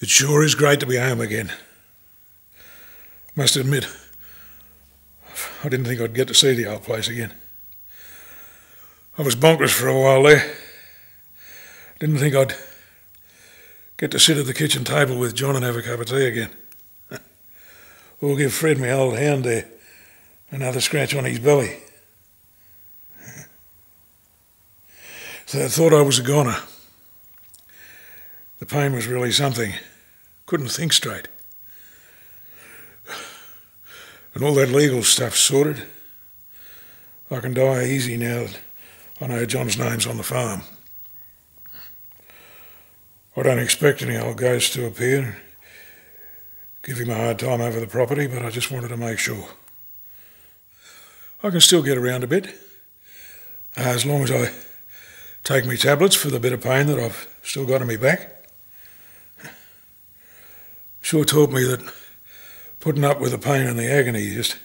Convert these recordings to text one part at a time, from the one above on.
It sure is great to be home again. Must admit, I didn't think I'd get to see the old place again. I was bonkers for a while there. Didn't think I'd get to sit at the kitchen table with John and have a cup of tea again. Or give Fred, my old hound there, another scratch on his belly. So I thought I was a goner. The pain was really something. Couldn't think straight. And all that legal stuff sorted. I can die easy now that I know John's name's on the farm. I don't expect any old ghost to appear, give him a hard time over the property, but I just wanted to make sure. I can still get around a bit, as long as I take my tablets for the bit of pain that I've still got in my back. Sure taught me that putting up with the pain and the agony just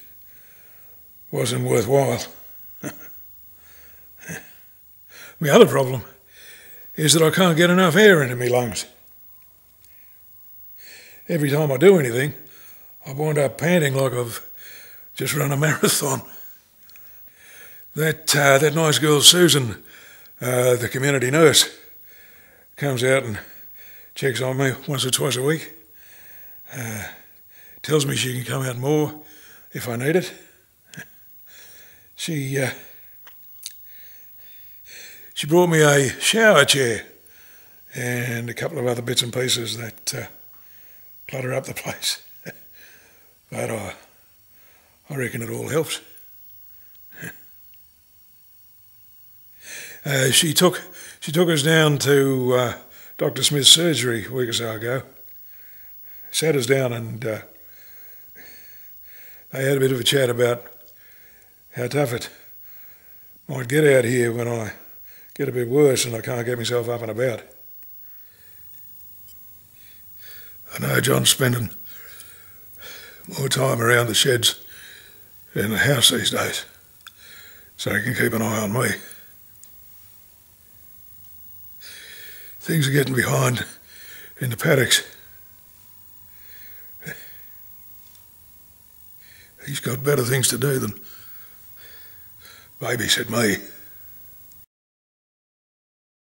wasn't worthwhile. My other problem is that I can't get enough air into my lungs. Every time I do anything, I wind up panting like I've just run a marathon. That nice girl Susan, the community nurse, comes out and checks on me once or twice a week. Tells me she can come out more if I need it. She brought me a shower chair and a couple of other bits and pieces that clutter up the place. But I reckon it all helps. She took us down to Dr. Smith's surgery a week or so ago. Sat us down and they had a bit of a chat about how tough it might get out here when I get a bit worse and I can't get myself up and about. I know John's spending more time around the sheds than the house these days, so he can keep an eye on me. Things are getting behind in the paddocks. He's got better things to do than babysit me.